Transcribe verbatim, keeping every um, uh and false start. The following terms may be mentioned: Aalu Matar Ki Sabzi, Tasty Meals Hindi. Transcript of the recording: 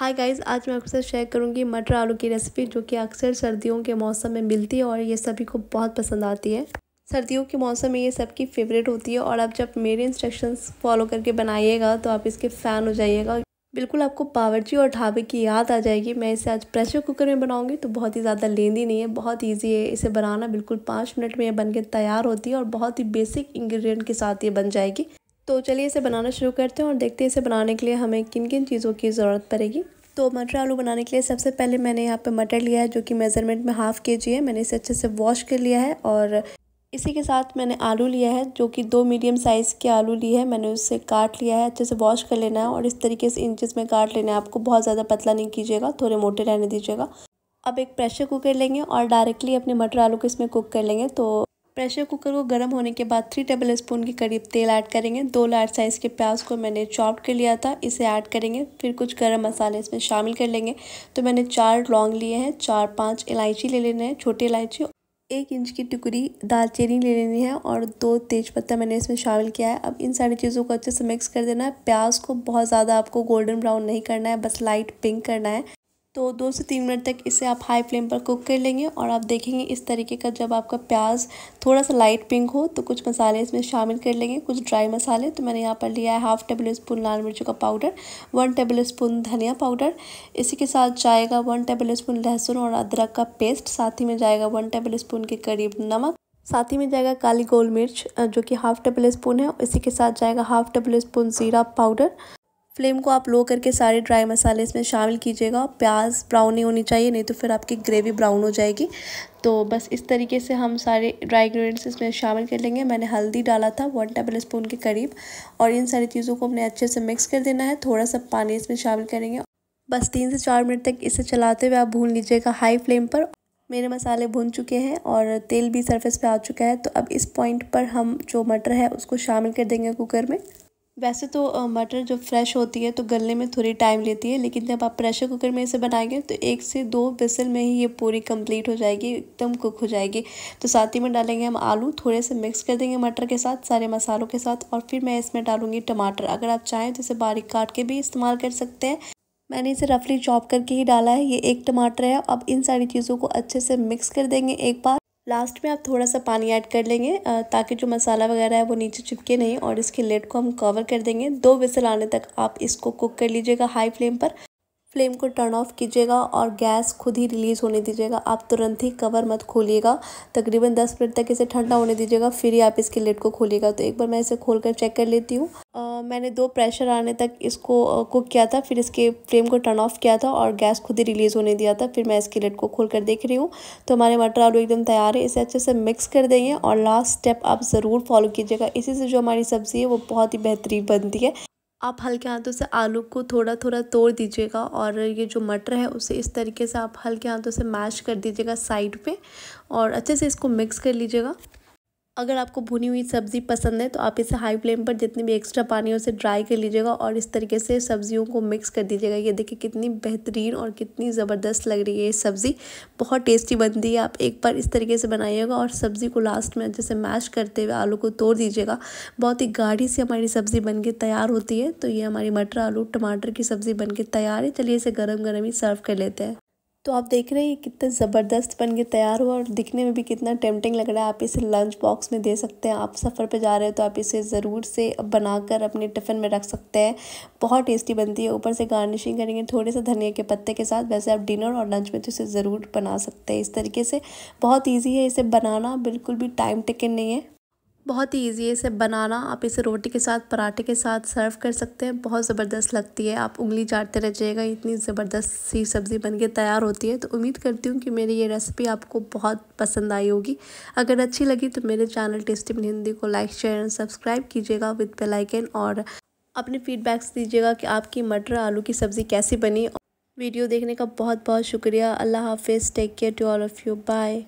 हाय guys, आज मैं आपके साथ शेयर करूंगी मटर आलू की रेसिपी जो कि अक्सर सर्दियों के मौसम में मिलती है और ये सभी को बहुत पसंद आती है। सर्दियों के मौसम में ये सबकी फेवरेट होती है और आप जब मेरे इंस्ट्रक्शंस फॉलो करके बनाइएगा तो आप इसके फ़ैन हो जाइएगा। बिल्कुल आपको बावर्ची और ढाबे की याद आ जाएगी। मैं इसे आज प्रेशर कुकर में बनाऊंगी तो बहुत ही ज़्यादा लेंदी नहीं है, बहुत ईजी है इसे बनाना। बिल्कुल पाँच मिनट में यह बन के तैयार होती है और बहुत ही बेसिक इंग्रेडिएंट के साथ ये बन जाएगी। तो चलिए इसे बनाना शुरू करते हैं और देखते हैं इसे बनाने के लिए हमें किन किन चीज़ों की ज़रूरत पड़ेगी। तो मटर आलू बनाने के लिए सबसे पहले मैंने यहाँ पे मटर लिया है जो कि मेज़रमेंट में हाफ़ के जी है। मैंने इसे अच्छे से वॉश कर लिया है और इसी के साथ मैंने आलू लिया है जो कि दो मीडियम साइज़ के आलू लिए है। मैंने उससे काट लिया है, अच्छे से वॉश कर लेना है और इस तरीके से इंचेस में काट लेना है। आपको बहुत ज़्यादा पतला नहीं कीजिएगा, थोड़े मोटे रहने दीजिएगा। अब एक प्रेशर कुकर लेंगे और डायरेक्टली अपने मटर आलू को इसमें कुक कर लेंगे। तो प्रेशर कुकर को गर्म होने के बाद थ्री टेबल स्पून के करीब तेल ऐड करेंगे। दो लार्ज साइज़ के प्याज को मैंने चॉप कर लिया था, इसे ऐड करेंगे। फिर कुछ गरम मसाले इसमें शामिल कर लेंगे। तो मैंने चार लौंग लिए हैं, चार पांच इलायची ले लेने हैं, छोटी इलायची, एक इंच की टुकड़ी दालचीनी ले लेनी है और दो तेज़पत्ता मैंने इसमें शामिल किया है। अब इन सारी चीज़ों को अच्छे से मिक्स कर देना है। प्याज को बहुत ज़्यादा आपको गोल्डन ब्राउन नहीं करना है, बस लाइट पिंक करना है। तो दो से तीन मिनट तक इसे आप हाई फ्लेम पर कुक कर लेंगे और आप देखेंगे इस तरीके का जब आपका प्याज थोड़ा सा लाइट पिंक हो तो कुछ मसाले इसमें शामिल कर लेंगे, कुछ ड्राई मसाले। तो मैंने यहाँ पर लिया है हाफ़ टेबल स्पून लाल मिर्चों का पाउडर, वन टेबल स्पून धनिया पाउडर, इसी के साथ जाएगा वन टेबल स्पून लहसुन और अदरक का पेस्ट, साथ ही में जाएगा वन टेबल स्पून के करीब नमक, साथ ही में जाएगा काली गोल मिर्च जो कि हाफ़ टेबल स्पून है, इसी के साथ जाएगा हाफ़ टेबल स्पून ज़ीरा पाउडर। फ्लेम को आप लो करके सारे ड्राई मसाले इसमें शामिल कीजिएगा। प्याज ब्राउन नहीं होनी चाहिए, नहीं तो फिर आपकी ग्रेवी ब्राउन हो जाएगी। तो बस इस तरीके से हम सारे ड्राई इंग्रेडिएंट्स इसमें शामिल कर लेंगे। मैंने हल्दी डाला था वन टेबल स्पून के करीब और इन सारी चीज़ों को हमने अच्छे से मिक्स कर देना है। थोड़ा सा पानी इसमें शामिल करेंगे। बस तीन से चार मिनट तक इसे चलाते हुए आप भून लीजिएगा हाई फ्लेम पर। मेरे मसाले भुन चुके हैं और तेल भी सरफेस पर आ चुका है। तो अब इस पॉइंट पर हम जो मटर है उसको शामिल कर देंगे कुकर में। वैसे तो मटर जब फ्रेश होती है तो गलने में थोड़ी टाइम लेती है, लेकिन जब आप प्रेशर कुकर में इसे बनाएंगे तो एक से दो विसल में ही ये पूरी कंप्लीट हो जाएगी, एकदम कुक हो जाएगी। तो साथ ही में डालेंगे हम आलू, थोड़े से मिक्स कर देंगे मटर के साथ, सारे मसालों के साथ। और फिर मैं इसमें डालूंगी टमाटर। अगर आप चाहें तो इसे बारीक काट के भी इस्तेमाल कर सकते हैं। मैंने इसे रफली चॉप करके ही डाला है। ये एक टमाटर है। अब इन सारी चीज़ों को अच्छे से मिक्स कर देंगे एक बार। लास्ट में आप थोड़ा सा पानी ऐड कर लेंगे ताकि जो मसाला वगैरह है वो नीचे चिपके नहीं, और इसके लेड को हम कवर कर देंगे। दो विसल आने तक आप इसको कुक कर लीजिएगा हाई फ्लेम पर। फ्लेम को टर्न ऑफ कीजिएगा और गैस खुद ही रिलीज़ होने दीजिएगा। आप तुरंत ही कवर मत खोलिएगा, तकरीबन दस मिनट तक इसे ठंडा होने दीजिएगा, फिर ही आप इसके लेड को खोलिएगा। तो एक बार मैं इसे खोल कर चेक कर लेती हूँ। मैंने दो प्रेशर आने तक इसको कुक किया था, फिर इसके फ्लेम को टर्न ऑफ किया था और गैस खुद ही रिलीज़ होने दिया था। फिर मैं इसके लेड को खोल कर देख रही हूँ। तो हमारे मटर आलू एकदम तैयार है। इसे अच्छे से मिक्स कर देंगे और लास्ट स्टेप आप ज़रूर फॉलो कीजिएगा। इसी से जो हमारी सब्ज़ी है वो बहुत ही बेहतरीन बनती है। आप हल्के हाथों से आलू को थोड़ा थोड़ा तोड़ दीजिएगा और ये जो मटर है उसे इस तरीके से आप हल्के हाथों से मैश कर दीजिएगा साइड पे और अच्छे से इसको मिक्स कर लीजिएगा। अगर आपको भुनी हुई सब्ज़ी पसंद है तो आप इसे हाई फ्लेम पर जितनी भी एक्स्ट्रा पानी है उसे ड्राई कर लीजिएगा और इस तरीके से सब्जियों को मिक्स कर दीजिएगा। ये देखिए कितनी बेहतरीन और कितनी ज़बरदस्त लग रही है ये सब्ज़ी, बहुत टेस्टी बनती है। आप एक बार इस तरीके से बनाइएगा और सब्ज़ी को लास्ट में अच्छे से मैश करते हुए आलू को तोड़ दीजिएगा। बहुत ही गाढ़ी सी हमारी सब्ज़ी बन के तैयार होती है। तो ये हमारी मटर आलू टमाटर की सब्ज़ी बन के तैयार है। चलिए इसे गर्म गर्म ही सर्व कर लेते हैं। तो आप देख रहे हैं ये कितना ज़बरदस्त बन के तैयार हुआ और दिखने में भी कितना टेम्पटिंग लग रहा है। आप इसे लंच बॉक्स में दे सकते हैं। आप सफ़र पे जा रहे हो तो आप इसे ज़रूर से बनाकर अपने टिफ़िन में रख सकते हैं। बहुत टेस्टी बनती है। ऊपर से गार्निशिंग करेंगे थोड़े से धनिया के पत्ते के साथ। वैसे आप डिनर और लंच में तो इसे ज़रूर बना सकते हैं। इस तरीके से बहुत ईजी है इसे बनाना, बिल्कुल भी टाइम टेकन नहीं है, बहुत ही ईजी है इसे बनाना। आप इसे रोटी के साथ, पराठे के साथ सर्व कर सकते हैं। बहुत ज़बरदस्त लगती है, आप उंगली चाटते रह जाइएगा। इतनी ज़बरदस्त सी सब्ज़ी बनके तैयार होती है। तो उम्मीद करती हूँ कि मेरी ये रेसिपी आपको बहुत पसंद आई होगी। अगर अच्छी लगी तो मेरे चैनल टेस्टी मील्स हिंदी को लाइक, शेयर एंड सब्सक्राइब कीजिएगा विद बेल आइकन और अपने फीडबैक्स दीजिएगा कि आपकी मटर आलू की सब्ज़ी कैसी बनी। वीडियो देखने का बहुत बहुत शुक्रिया। अल्लाह हाफिज़। Take care to all of you. Bye.